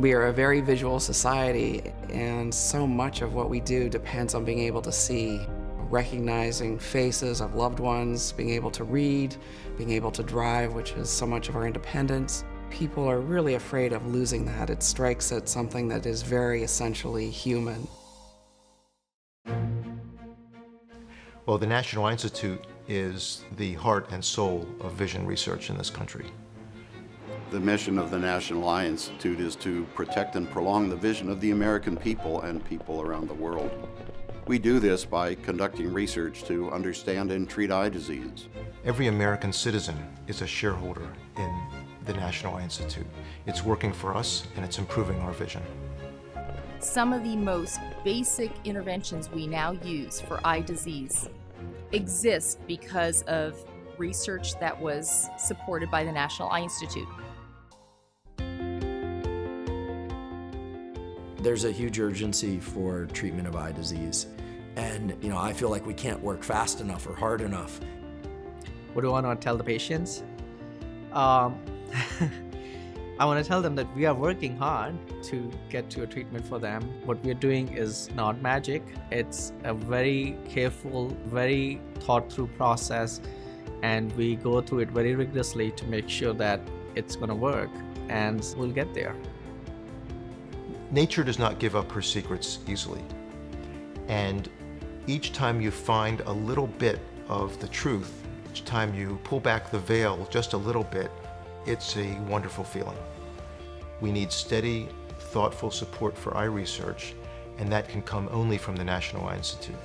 We are a very visual society, and so much of what we do depends on being able to see, recognizing faces of loved ones, being able to read, being able to drive, which is so much of our independence. People are really afraid of losing that. It strikes at something that is very essentially human. Well, the National Eye Institute is the heart and soul of vision research in this country. The mission of the National Eye Institute is to protect and prolong the vision of the American people and people around the world. We do this by conducting research to understand and treat eye disease. Every American citizen is a shareholder in the National Eye Institute. It's working for us, and it's improving our vision. Some of the most basic interventions we now use for eye disease exist because of research that was supported by the National Eye Institute. There's a huge urgency for treatment of eye disease. And, you know, I feel like we can't work fast enough or hard enough. What do I want to tell the patients? I want to tell them that we are working hard to get to a treatment for them. What we're doing is not magic. It's a very careful, very thought-through process. And we go through it very rigorously to make sure that it's going to work, and we'll get there. Nature does not give up her secrets easily, and each time you find a little bit of the truth, each time you pull back the veil just a little bit, it's a wonderful feeling. We need steady, thoughtful support for eye research, and that can come only from the National Eye Institute.